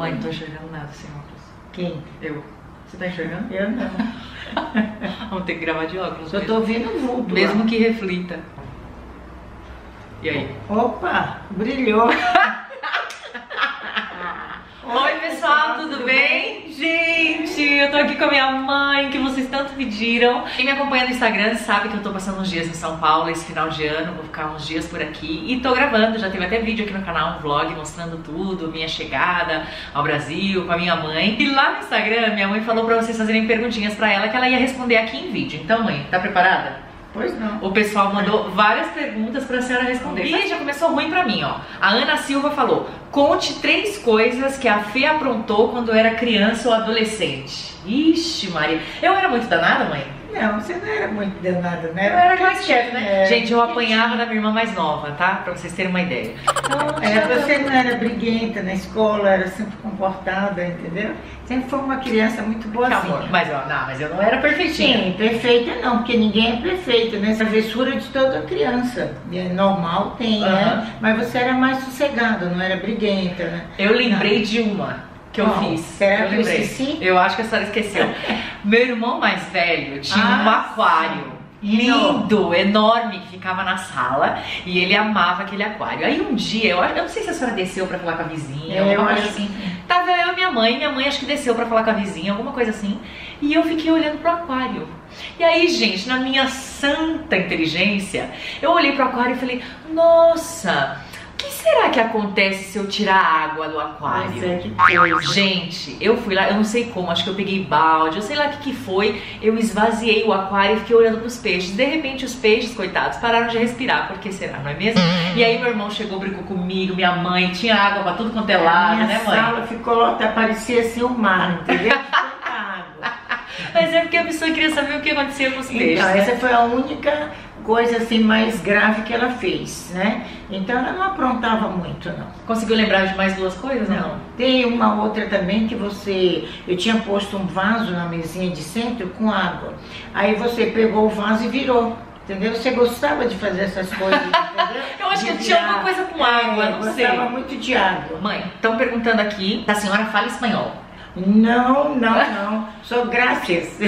Mãe, não tô enxergando nada sem óculos. Quem? Eu. Você tá enxergando? Eu não. Vamos ter que gravar de óculos. Eu mesmo. Tô ouvindo o vulto. Mesmo lá. Que reflita. E aí? Opa, brilhou. Oi pessoal, tudo bem? Gente, eu tô aqui com a minha mãe, que vocês tanto pediram. Quem me acompanha no Instagram sabe que eu tô passando uns dias em São Paulo esse final de ano, vou ficar uns dias por aqui. E tô gravando, já teve até vídeo aqui no canal, um vlog mostrando tudo, minha chegada ao Brasil, com a minha mãe. E lá no Instagram, minha mãe falou pra vocês fazerem perguntinhas pra ela, que ela ia responder aqui em vídeo. Então mãe, tá preparada? Pois não. O pessoal mandou várias perguntas pra senhora responder. E já começou ruim pra mim, ó. A Ana Silva falou: conte 3 coisas que a Fê aprontou quando era criança ou adolescente. Ixi, Maria. Eu era muito danada, mãe? Não, você não era muito danada, né? Eu era mais quieto, né? É. Gente, eu apanhava da minha irmã mais nova, tá? Pra vocês terem uma ideia. Então, você não era briguenta na escola, era sempre comportada, entendeu? Sempre foi uma criança muito boazinha. Calma, mas eu não era perfeitinha. Sim, perfeita não, porque ninguém é perfeito, né? Essa travessura de toda criança. Normal tem, né? Mas você era mais sossegada, não era briguenta, né? Eu lembrei de uma. Que eu fiz. Será que eu esqueci? Eu acho que a senhora esqueceu. Meu irmão mais velho tinha um aquário lindo, enorme, que ficava na sala e ele amava aquele aquário. Aí um dia, eu não sei se a senhora desceu pra falar com a vizinha, eu acho assim. Tava eu e minha mãe acho que desceu pra falar com a vizinha, alguma coisa assim. E eu fiquei olhando pro aquário. E aí, gente, na minha santa inteligência, eu olhei pro aquário e falei: nossa, o que será que acontece se eu tirar a água do aquário? Mas é que coisa. Gente, eu fui lá, eu não sei como, acho que eu peguei balde, eu sei lá o que foi, eu esvaziei o aquário e fiquei olhando pros peixes. De repente os peixes, coitados, pararam de respirar, porque será, não é mesmo? E aí meu irmão chegou, brigou comigo, minha mãe, tinha água pra tudo quanto é lado, né mãe? A sala ficou, até parecia assim o mar, entendeu? Mas é porque a pessoa queria saber o que acontecia com os peixes. Então, essa foi a única coisa assim mais grave que ela fez, né? Então ela não aprontava muito, não. Conseguiu lembrar de mais 2 coisas? Não. Tem uma outra também que você... Eu tinha posto um vaso na mesinha de centro com água. Aí você pegou o vaso e virou, entendeu? Você gostava de fazer essas coisas, entendeu? Eu acho que eu tinha alguma coisa com água, não sei. Eu gostava muito de água. Mãe, estão perguntando aqui, a senhora fala espanhol? Não, não, não. Sou graças.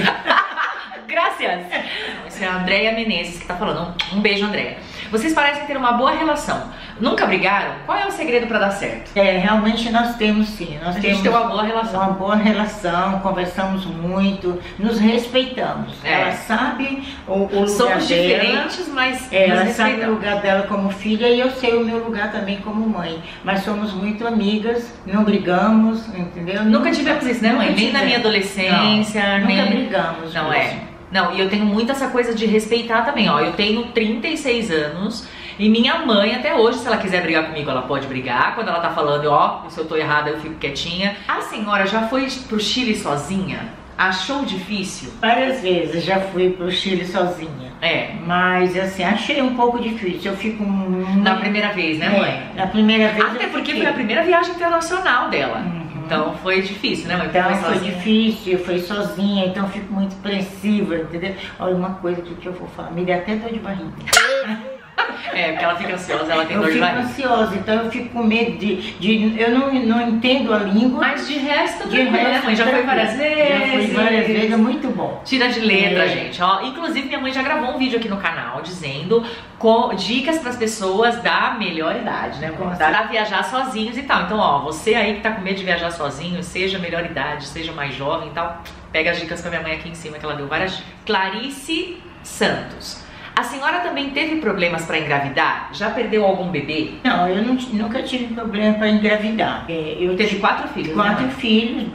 Graças. Essa é a Andréia Meneses que tá falando. Um beijo, Andréia. Vocês parecem ter uma boa relação. Nunca brigaram? Qual é o segredo pra dar certo? É, realmente nós temos sim. Nós temos uma boa relação. Uma boa relação, conversamos muito, nos respeitamos. É. Ela sabe o lugar Somos dela, diferentes, mas ela sabe o lugar dela como filha e eu sei o meu lugar também como mãe. Mas somos muito amigas, não brigamos, entendeu? Nunca tivemos isso, né mãe? Nem na minha adolescência, não, nem... Nunca brigamos. Não é? Não, e eu tenho muito essa coisa de respeitar também, ó. Eu tenho 36 anos e minha mãe até hoje, se ela quiser brigar comigo, ela pode brigar. Quando ela tá falando, ó, se eu tô errada, eu fico quietinha. A senhora já foi pro Chile sozinha? Achou difícil? Várias vezes já fui pro Chile sozinha. É. Mas assim, achei um pouco difícil. Eu fico muito... Na primeira vez, né mãe? Na primeira vez. Até porque foi a primeira viagem internacional dela. Então foi difícil, né mãe? Então foi difícil, eu fui sozinha, então eu fico muito expressiva, entendeu? Olha uma coisa aqui que eu vou falar, me dá até dor de barriga. É, porque ela fica ansiosa, ela tem dor de barriga. Eu fico ansiosa, então eu fico com medo de eu não entendo a língua. Mas de resto, né mãe? Já foi várias vezes. Já foi várias vezes, é muito bom. Tira de letra, gente, ó. Inclusive minha mãe já gravou um vídeo aqui no canal dizendo dicas para as pessoas da melhor idade, né? Para viajar sozinhos e tal. Então, ó, você aí que tá com medo de viajar sozinho, seja melhor idade, seja mais jovem e tal, pega as dicas com a minha mãe aqui em cima que ela deu várias dicas. Clarice Santos. A senhora também teve problemas para engravidar? Já perdeu algum bebê? Não, eu nunca tive problema para engravidar. Eu teve 4 filhos? 4 filhos,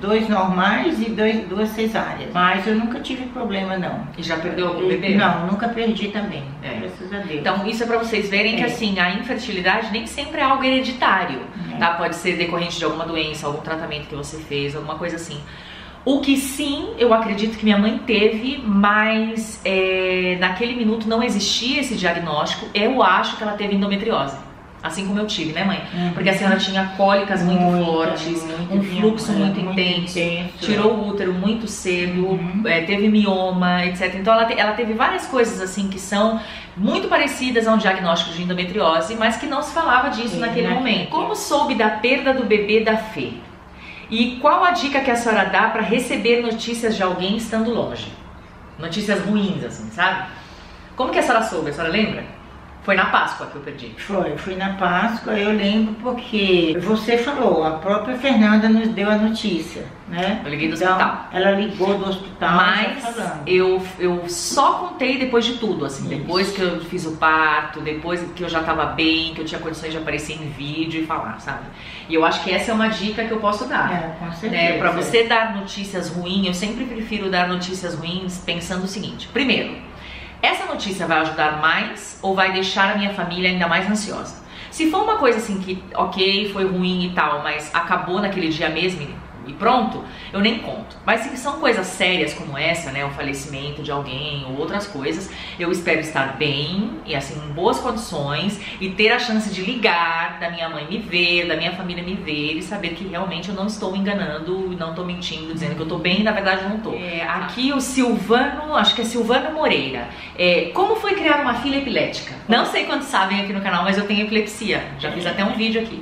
2 normais e 2 cesáreas. Mas eu nunca tive problema, não. E já perdeu algum bebê? Não, nunca perdi também. É. Graças a Deus. Então isso é para vocês verem que assim, a infertilidade nem sempre é algo hereditário. Tá? Pode ser decorrente de alguma doença, algum tratamento que você fez, alguma coisa assim. O que sim, eu acredito que minha mãe teve, mas naquele minuto não existia esse diagnóstico. Eu acho que ela teve endometriose. Assim como eu tive, né, mãe? Porque a senhora tinha cólicas muito fortes, um fluxo muito intenso, tirou o útero muito cedo, teve mioma, etc. Então ela teve várias coisas assim que são muito parecidas a um diagnóstico de endometriose, mas que não se falava disso naquele momento. Como soube da perda do bebê da Fê? E qual a dica que a senhora dá para receber notícias de alguém estando longe? Notícias ruins, assim, sabe? Como que a senhora soube? A senhora lembra? Foi na Páscoa que eu perdi. Foi na Páscoa, eu lembro porque você falou, a própria Fernanda nos deu a notícia, né? Eu liguei do hospital. Ela ligou do hospital. Mas eu só contei depois de tudo, assim, depois que eu fiz o parto, depois que eu já tava bem, que eu tinha condições de aparecer em vídeo e falar, sabe? E eu acho que essa é uma dica que eu posso dar. É, com certeza. Né? Pra você dar notícias ruins, eu sempre prefiro dar notícias ruins pensando o seguinte. Primeiro, essa notícia vai ajudar mais ou vai deixar a minha família ainda mais ansiosa? Se for uma coisa assim que, ok, foi ruim e tal, mas acabou naquele dia mesmo e pronto, eu nem conto. Mas se são coisas sérias como essa, né, o falecimento de alguém ou outras coisas, eu espero estar bem e assim, em boas condições e ter a chance de ligar, da minha mãe me ver, da minha família me ver e saber que realmente eu não estou enganando, não estou mentindo, dizendo que eu estou bem e na verdade não estou. Aqui o Silvano, acho que é Silvana Moreira, como foi criar uma filha epilética? Não sei quantos sabem aqui no canal, mas eu tenho epilepsia, já fiz até um vídeo aqui.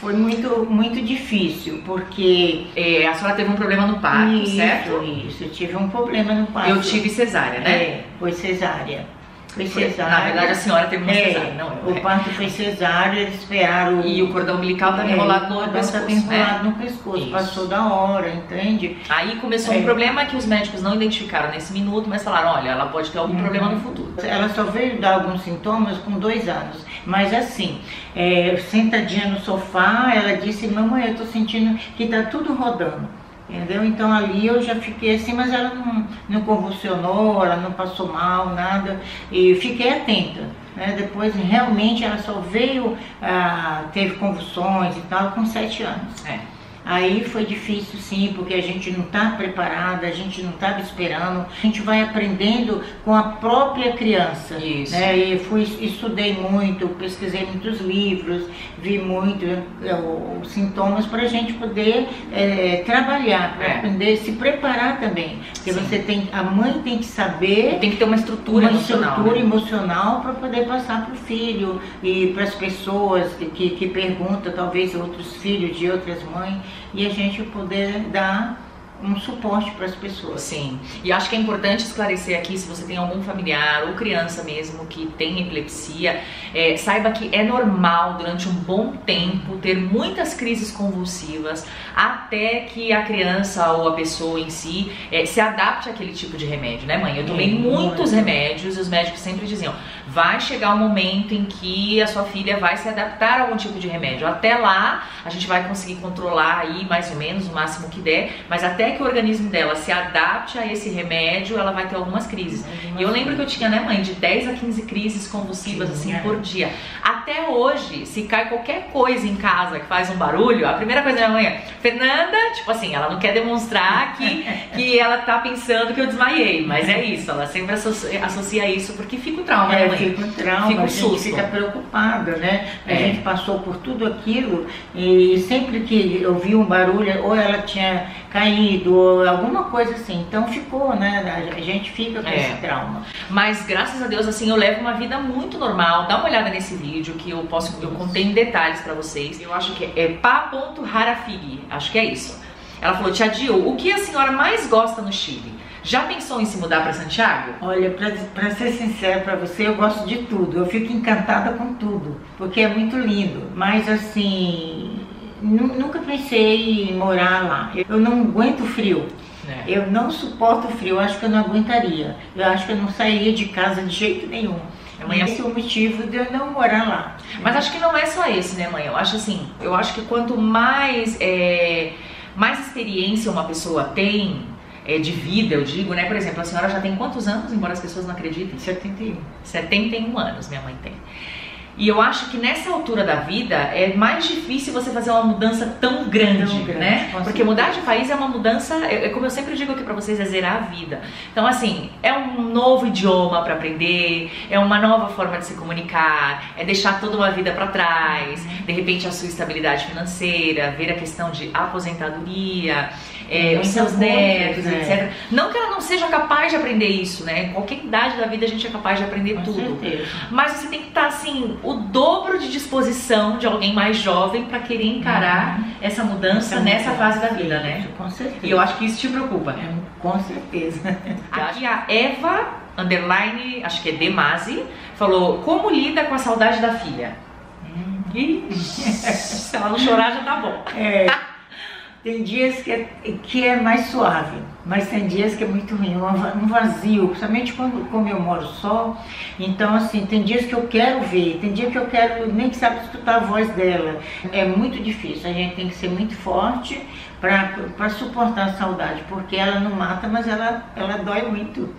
Foi muito difícil, porque a senhora teve um problema no parto, certo? Isso, eu tive um problema no parto. Eu tive cesárea, né? Foi cesárea. Na verdade a senhora teve uma cesárea, não? O parto foi cesárea, eles esperaram... E o cordão umbilical estava enrolado no pescoço, né? O cordão estava enrolado no pescoço, passou da hora, entende? Aí começou um problema que os médicos não identificaram nesse minuto, mas falaram, olha, ela pode ter algum problema no futuro. Ela só veio dar alguns sintomas com 2 anos, mas assim, sentadinha no sofá, ela disse, mamãe, eu tô sentindo que tá tudo rodando. Entendeu? Então ali eu já fiquei assim, mas ela não convulsionou, ela não passou mal, nada, e fiquei atenta, né? Depois realmente ela só veio, teve convulsões e tal, com 7 anos. Aí foi difícil sim, porque a gente não tá preparada, a gente não tava esperando, a gente vai aprendendo com a própria criança. Isso. Né? E estudei muito, pesquisei muitos livros, vi muito os sintomas para a gente poder trabalhar, para aprender, se preparar também. Porque você a mãe tem que saber... Tem que ter uma estrutura emocional. Uma estrutura emocional para poder passar para o filho e para as pessoas que perguntam, talvez outros filhos de outras mães. E a gente poder dar um suporte para as pessoas. Sim, e acho que é importante esclarecer aqui, se você tem algum familiar ou criança mesmo que tem epilepsia, saiba que é normal durante um bom tempo ter muitas crises convulsivas até que a criança ou a pessoa em si se adapte àquele tipo de remédio, né, mãe? Eu tomei muitos remédios e os médicos sempre diziam, vai chegar um momento em que a sua filha vai se adaptar a algum tipo de remédio. Até lá, a gente vai conseguir controlar aí mais ou menos o máximo que der, mas até que o organismo dela se adapte a esse remédio, ela vai ter algumas crises. E eu lembro que eu tinha, né, mãe, de 10 a 15 crises convulsivas, assim, por dia. Até hoje, se cai qualquer coisa em casa que faz um barulho, a primeira coisa da minha mãe é, Fernanda, tipo assim, ela não quer demonstrar que ela tá pensando que eu desmaiei, mas é isso, ela sempre associa isso, porque fica o trauma, né, mãe? Fica o trauma, fica um susto. A gente fica preocupada, né? A gente passou por tudo aquilo e sempre que eu vi um barulho, ou ela tinha caído, alguma coisa assim, então ficou, né, a gente fica com esse trauma. Mas graças a Deus, assim, eu levo uma vida muito normal. Dá uma olhada nesse vídeo que eu contei em detalhes pra vocês. Eu acho que é pá.harafig, acho que é isso. Ela falou, Tia Dil, o que a senhora mais gosta no Chile? Já pensou em se mudar para Santiago? Olha, para ser sincera para você, eu gosto de tudo, eu fico encantada com tudo, porque é muito lindo, mas assim... Nunca pensei em morar lá. Eu não aguento frio. Eu não suporto frio. Eu acho que eu não aguentaria. Eu acho que eu não sairia de casa de jeito nenhum. Esse é o motivo de eu não morar lá. Mas acho que não é só esse, né, mãe? Eu acho assim, eu acho que quanto mais, mais experiência uma pessoa tem, de vida, eu digo, né? Por exemplo, a senhora já tem quantos anos, embora as pessoas não acreditem? 71. 71 anos minha mãe tem. E eu acho que nessa altura da vida é mais difícil você fazer uma mudança tão grande, né? Porque mudar de país é uma mudança, como eu sempre digo aqui pra vocês, é zerar a vida. Então assim, é um novo idioma pra aprender, é uma nova forma de se comunicar, é deixar toda uma vida pra trás, de repente a sua estabilidade financeira, ver a questão de aposentadoria, os seus netos, etc. Não que ela não seja capaz de aprender isso, né? Em qualquer idade da vida a gente é capaz de aprender tudo. Certeza. Mas você tem que estar assim, o dobro de disposição de alguém mais jovem para querer encarar essa mudança nessa fase da vida, né? Com certeza. E eu acho que isso te preocupa, né? Com certeza. Aqui a Eva, acho que é Demasi, falou: como lida com a saudade da filha? Se ela não chorar já tá bom. Tem dias que é mais suave, mas tem dias que é muito ruim, um vazio, principalmente como eu moro só. Então assim, tem dias que eu quero ver, tem dias que eu quero nem que sabe escutar a voz dela. É muito difícil, a gente tem que ser muito forte para suportar a saudade, porque ela não mata, mas ela dói muito.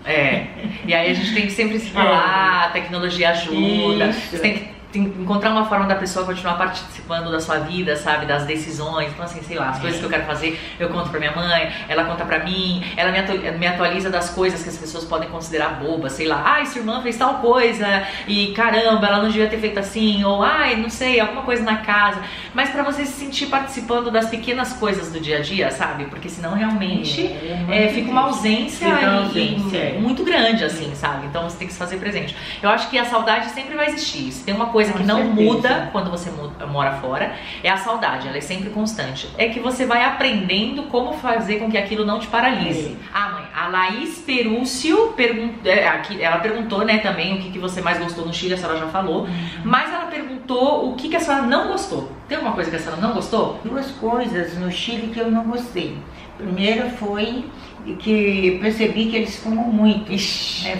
E aí a gente tem que sempre se falar, a tecnologia ajuda. Isso. Você tem que encontrar uma forma da pessoa continuar participando da sua vida, sabe, das decisões. Então assim, sei lá, as coisas que eu quero fazer eu conto pra minha mãe, ela conta pra mim, ela me atualiza das coisas que as pessoas podem considerar bobas, sei lá, ai, sua irmã fez tal coisa e caramba, ela não devia ter feito assim, ou ai, não sei, alguma coisa na casa, mas pra você se sentir participando das pequenas coisas do dia a dia, sabe, porque senão realmente fica uma ausência, muito grande, assim, sabe, então você tem que se fazer presente. Eu acho que a saudade sempre vai existir, se tem uma coisa que não muda quando você mora fora, é a saudade, ela é sempre constante. É que você vai aprendendo como fazer com que aquilo não te paralise. Ah, mãe, a Laís Perúcio, ela perguntou, né, também o que você mais gostou no Chile, a senhora já falou, mas ela perguntou o que a senhora não gostou. Tem alguma coisa que a senhora não gostou? Duas coisas no Chile que eu não gostei. Primeiro foi que percebi que eles fumam muito,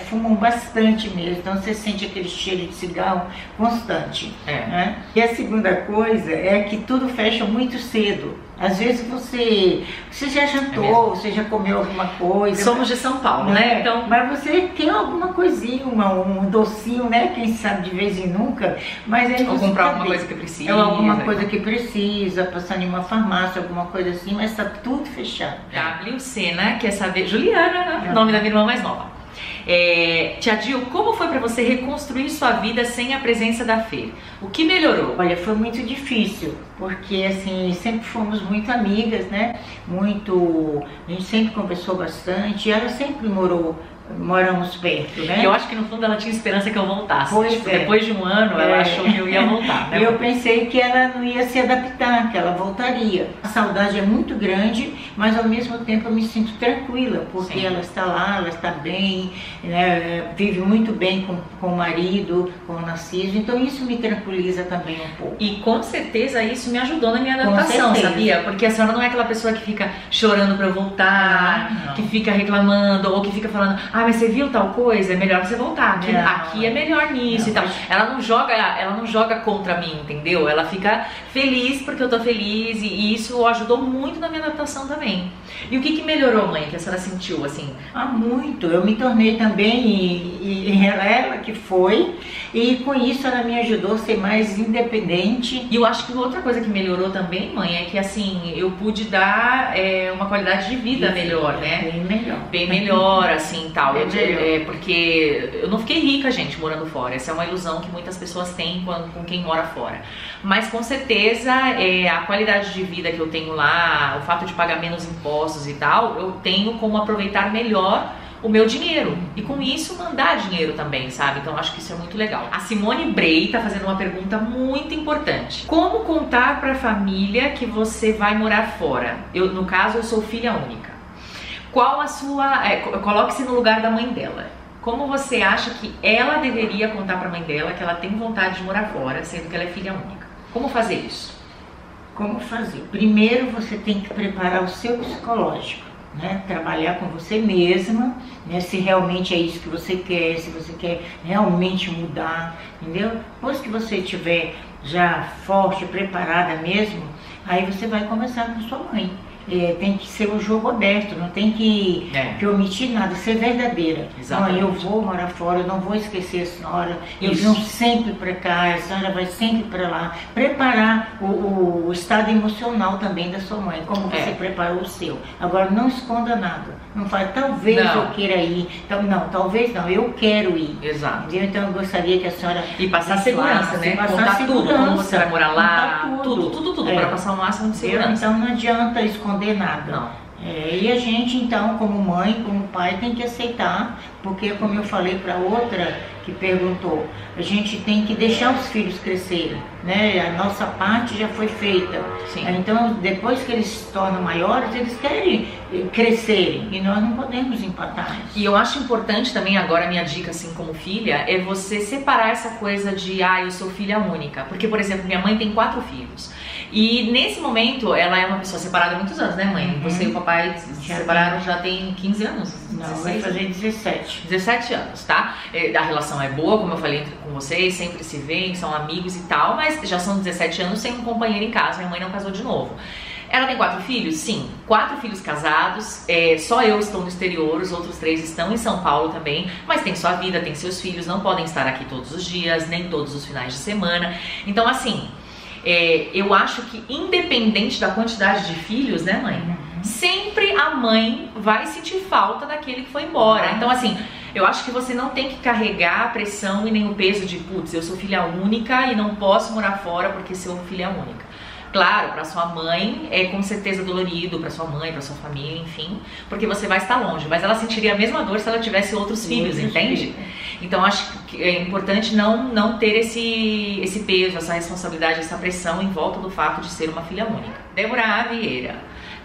fumam bastante mesmo, então você sente aquele cheiro de cigarro constante. Né? E a segunda coisa é que tudo fecha muito cedo. Às vezes você já jantou, você já comeu alguma coisa. Somos de São Paulo, né? Então... Mas você tem alguma coisinha, um docinho, né? Quem sabe de vez em nunca. Mas aí ou comprar alguma coisa que precisa. Ou alguma coisa que precisa, passar em uma farmácia, alguma coisa assim, mas está tudo fechado. Cena quer saber... Juliana, né? O nome da minha irmã mais nova. Tia Dil, como foi para você reconstruir sua vida sem a presença da Fê? O que melhorou? Olha, foi muito difícil, porque assim, sempre fomos muito amigas, né? A gente sempre conversou bastante, ela sempre moramos perto, né? Eu acho que no fundo ela tinha esperança que eu voltasse. Tipo, depois de um ano ela achou que eu ia voltar, né? Eu pensei que ela não ia se adaptar, que ela voltaria. A saudade é muito grande, mas ao mesmo tempo eu me sinto tranquila, porque ela está lá, ela está bem, né? Vive muito bem com o marido, com o Narciso, então isso me tranquiliza também um pouco. E com certeza isso me ajudou na minha adaptação, sabia? Porque a senhora não é aquela pessoa que fica chorando pra voltar, que fica reclamando, ou que fica falando... Ah, mas você viu tal coisa? É melhor você voltar. Aqui é melhor nisso e tal. Ela não joga contra mim, entendeu? Ela fica feliz porque eu tô feliz e isso ajudou muito na minha adaptação também. E o que melhorou, mãe, que a senhora sentiu assim? Ah, muito. Eu me tornei também ela que foi e com isso ela me ajudou a ser mais independente. E eu acho que outra coisa que melhorou também, mãe, é que assim, eu pude dar uma qualidade de vida melhor, né? Bem melhor. Bem melhor, assim, tal. Porque eu não fiquei rica, gente, morando fora. Essa é uma ilusão que muitas pessoas têm com quem mora fora. Mas com certeza a qualidade de vida que eu tenho lá, o fato de pagar menos impostos e tal, eu tenho como aproveitar melhor o meu dinheiro e com isso mandar dinheiro também, sabe? Então acho que isso é muito legal. A Simone Brey tá fazendo uma pergunta muito importante: como contar pra família que você vai morar fora? No caso, eu sou filha única. Qual a sua... Coloque-se no lugar da mãe dela. Como você acha que ela deveria contar pra mãe dela que ela tem vontade de morar fora, sendo que ela é filha única? Como fazer isso? Como fazer? Primeiro você tem que preparar o seu psicológico, né? Trabalhar com você mesma, né? Se realmente é isso que você quer, se você quer realmente mudar, entendeu? Depois que você estiver já forte, preparada mesmo, aí você vai conversar com sua mãe. tem que ser o jogo aberto, não tem que omitir nada, ser verdadeira. Exatamente. Não, eu vou morar fora, eu não vou esquecer a senhora, eu vim sempre para cá, a senhora vai sempre para lá. Preparar o estado emocional também da sua mãe, como você preparou o seu. Agora não esconda nada, não fala, talvez eu queira ir, não, talvez não, eu quero ir. Exato. Entendeu? Então eu gostaria que a senhora... E passar segurança, né? Passar segurança, como você vai morar lá, tudo, para passar o máximo de segurança. Então não adianta esconder nada. Não. E a gente então, como mãe, como pai, tem que aceitar, porque como eu falei para outra que perguntou, a gente tem que deixar os filhos crescerem, né? A nossa parte já foi feita. Sim. Então depois que eles se tornam maiores, eles querem crescer e nós não podemos empatar. E eu acho importante também, agora minha dica assim como filha, é você separar essa coisa de, ah, eu sou filha única, porque por exemplo, minha mãe tem 4 filhos. E nesse momento, ela é uma pessoa separada há muitos anos, né mãe? Uhum. Você e o papai se separaram já tem 15 anos? Não, 16, vai fazer 17. 17 anos, tá? A relação é boa, como eu falei com vocês, sempre se veem, são amigos e tal, mas já são 17 anos sem um companheiro em casa, minha mãe não casou de novo. Ela tem 4 filhos? Sim, 4 filhos casados, só eu estou no exterior, os outros 3 estão em São Paulo também, mas tem sua vida, tem seus filhos, não podem estar aqui todos os dias, nem todos os finais de semana, então assim... eu acho que independente da quantidade de filhos, né mãe, sempre a mãe vai sentir falta daquele que foi embora. Então assim, eu acho que você não tem que carregar a pressão e nem o peso de, putz, eu sou filha única e não posso morar fora porque sou filha única. Claro, para sua mãe é com certeza dolorido, para sua mãe, para sua família, enfim, porque você vai estar longe, mas ela sentiria a mesma dor se ela tivesse outros filhos, entende? Então acho que é importante não ter esse peso, essa responsabilidade, essa pressão em volta do fato de ser uma filha única. Deborah Avieira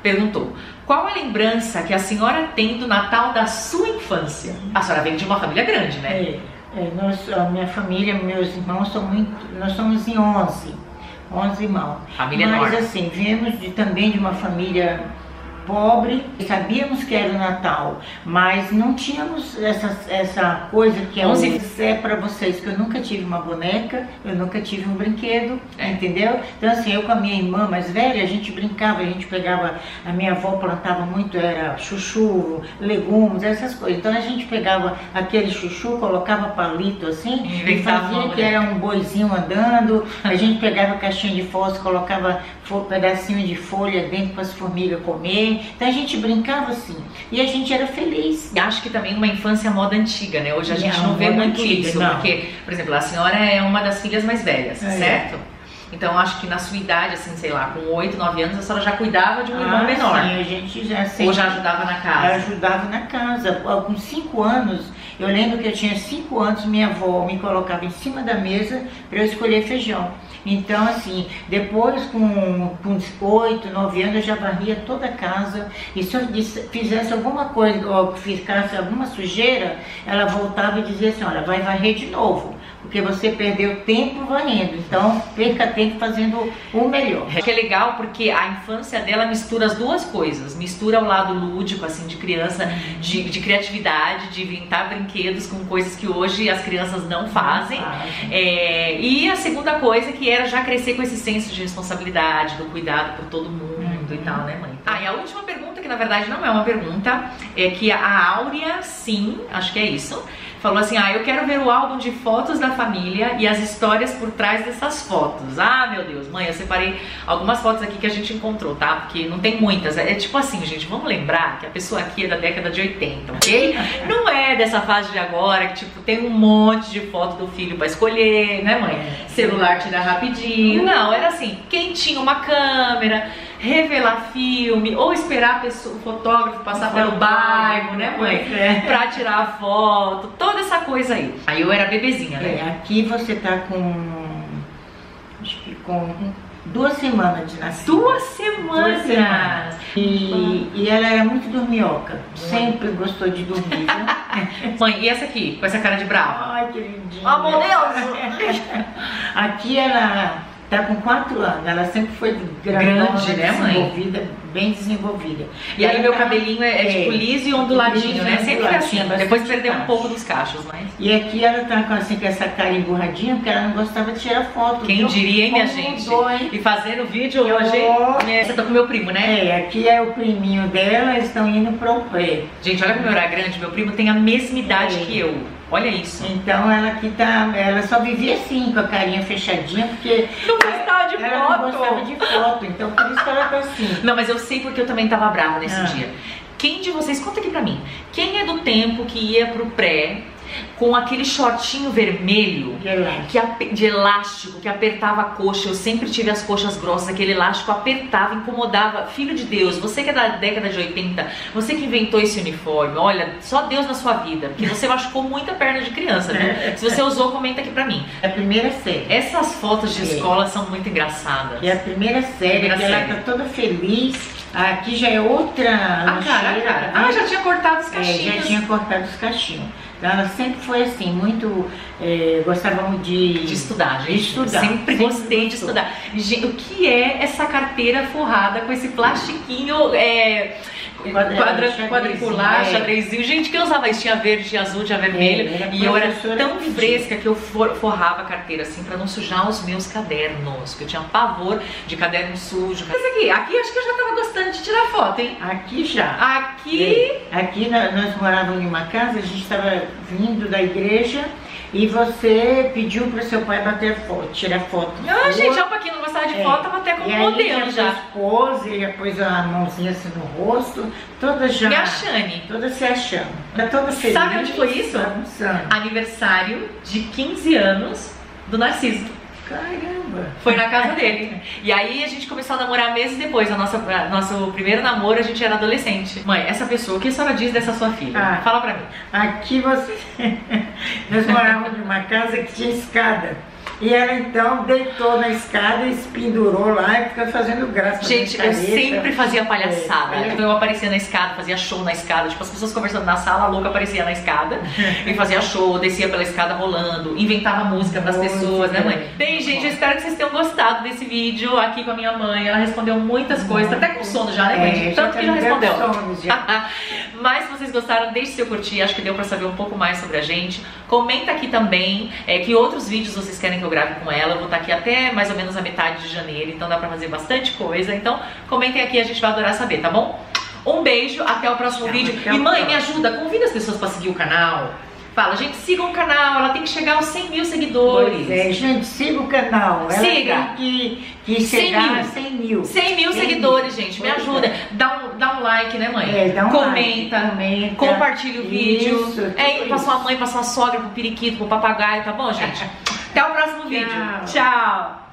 perguntou, qual a lembrança que a senhora tem do Natal da sua infância? A senhora vem de uma família grande, né? A minha família, meus irmãos, nós somos em 11 irmãos, família mas enorme. Assim, viemos também de uma família pobre, sabíamos que era o Natal, mas não tínhamos essa coisa que é para vocês, que eu nunca tive uma boneca, eu nunca tive um brinquedo, entendeu? Então assim, eu com a minha irmã mais velha, a gente brincava, a gente pegava, a minha avó plantava muito, era chuchu, legumes, essas coisas, então a gente pegava aquele chuchu, colocava palito assim, e fazia que era um boizinho andando, a gente pegava caixinha de fósforo, colocava pedacinho de folha dentro para as formigas comer. Então a gente brincava assim, e a gente era feliz. E acho que também uma infância moda antiga, né? Hoje a gente não vê muito isso, porque, por exemplo, a senhora é uma das filhas mais velhas, certo? Então acho que na sua idade, assim, sei lá, com 8, 9 anos, a senhora já cuidava de um irmão menor. Sim, a gente já sempre... Ou já ajudava na casa? Já ajudava na casa. Com 5 anos, eu lembro que eu tinha 5 anos, minha avó me colocava em cima da mesa para eu escolher feijão. Então assim, depois com 8, 9 anos eu já varria toda a casa e se eu fizesse alguma coisa ou ficasse alguma sujeira, ela voltava e dizia assim, olha, vai varrer de novo, porque você perdeu tempo varrendo, então perca tempo fazendo o melhor. Que é legal porque a infância dela mistura as duas coisas, mistura o lado lúdico assim de criança, de criatividade, de inventar brinquedos com coisas que hoje as crianças não fazem, e a segunda coisa que era já crescer com esse senso de responsabilidade, do cuidado por todo mundo e tal, né mãe? Ah, e a última pergunta, que na verdade não é uma pergunta, é que a Áurea, sim, acho que é isso, falou assim, ah, eu quero ver o álbum de fotos da família e as histórias por trás dessas fotos. Ah, meu Deus, mãe, eu separei algumas fotos aqui que a gente encontrou, tá? Porque não tem muitas. É tipo assim, gente, vamos lembrar que a pessoa aqui é da década de 80, ok? Não é dessa fase de agora, que tipo, tem um monte de foto do filho pra escolher, né mãe? Celular tira rapidinho. Não, era assim, quem tinha uma câmera, revelar filme, ou esperar o fotógrafo passar pelo bairro, né mãe? Pra tirar a foto, toda essa coisa aí. Aí eu era bebezinha, né? Aqui você tá com 2 semanas de nascimento. 2 semanas! E ela era muito dorminhoca, sempre gostou de dormir. Mãe, e essa aqui, com essa cara de brava? Ai, que lindinha! Oh, meu Deus! Aqui ela... Tá com 4 anos, ela sempre foi grande, né, desenvolvida, mãe? Bem desenvolvida. E aí meu cabelinho é tipo liso e onduladinho, né? Sempre assim, depois perdeu um pouco dos cachos, mas... E aqui ela tá assim, com essa cara emburradinha, porque ela não gostava de tirar foto. Quem diria, hein, minha gente? E fazer o vídeo hoje... Você tá com meu primo, né? É, aqui é o priminho dela, eles estão indo pro pé. Gente, olha como eu era grande, meu primo tem a mesma idade que eu. Olha isso. Então ela aqui tá, ela só vivia assim, com a carinha fechadinha, porque... Não gostava de foto. Ela não gostava de foto, então por isso que ela tá assim. Não, mas eu sei porque eu também tava brava nesse dia. Quem de vocês, conta aqui pra mim, quem é do tempo que ia pro pré com aquele shortinho vermelho de elástico que apertava a coxa? Eu sempre tive as coxas grossas, aquele elástico apertava, incomodava. Filho de Deus, você que é da década de 80, você que inventou esse uniforme, olha, só Deus na sua vida, porque você machucou muita perna de criança, viu? Se você usou, comenta aqui pra mim. É a primeira série. Essas fotos de escola são muito engraçadas. É a primeira série, ela tá toda feliz. Aqui já é outra cara. Ah, já tinha cortado os cachinhos. Já tinha cortado os cachinhos. Então ela sempre foi assim, muito... gostava muito de estudar, gente. Sempre gostei de estudar. Gente, o que é essa carteira forrada com esse plastiquinho quadricular, xadrezinho? Gente, quem usava isso? Tinha verde, tinha azul, tinha vermelho. E eu era tão fresca que eu forrava a carteira assim pra não sujar os meus cadernos, que eu tinha pavor de caderno sujo. Mas aqui acho que eu já tava gostando de tirar foto, hein? Aqui já. Aqui nós morávamos em uma casa, a gente estava vindo da igreja e você pediu para o seu pai bater foto, tirar foto. Ah, gente, já pra quem não gostava de foto, tava até com um modelo já. Pôs, ele pôs a mãozinha assim no rosto, toda já... Me achando. Toda se achando. Tá toda feliz. Sabe onde foi isso? Aniversário de 15 anos do Narciso. Caramba! Foi na casa dele. E aí a gente começou a namorar meses depois. Nosso primeiro namoro, a gente era adolescente. Mãe, essa pessoa, o que a senhora diz dessa sua filha? Fala pra mim. Aqui você... Nós morávamos numa casa que tinha escada. E ela então deitou na escada e se pendurou lá e ficou fazendo graça. Gente, eu sempre fazia palhaçada. Então eu aparecia na escada, fazia show na escada. Tipo, as pessoas conversando na sala, a louca aparecia na escada e fazia show, descia pela escada rolando, inventava música pras pessoas, né, mãe? Bem, gente, eu espero que vocês tenham gostado desse vídeo aqui com a minha mãe. Ela respondeu muitas coisas, tá até com sono já, né, mãe? Tanto que já respondeu. Mas se vocês gostaram, deixe seu curtir. Acho que deu pra saber um pouco mais sobre a gente. Comenta aqui também que outros vídeos vocês querem que eu grave com ela. Eu vou estar aqui até mais ou menos a metade de janeiro, então dá pra fazer bastante coisa. Então comentem aqui, a gente vai adorar saber, tá bom? Um beijo, até o próximo vídeo. E mãe, me ajuda, convida as pessoas pra seguir o canal. Fala, gente, siga o canal, ela tem que chegar aos 100 mil seguidores. Gente, siga o canal. Ela tem que chegar a 100 mil seguidores, gente, me ajuda. Dá um like, né, mãe? Comenta, compartilha o vídeo. Pra sua mãe, pra sua sogra, pro periquito, pro papagaio, tá bom, gente? Até o próximo vídeo. Tchau.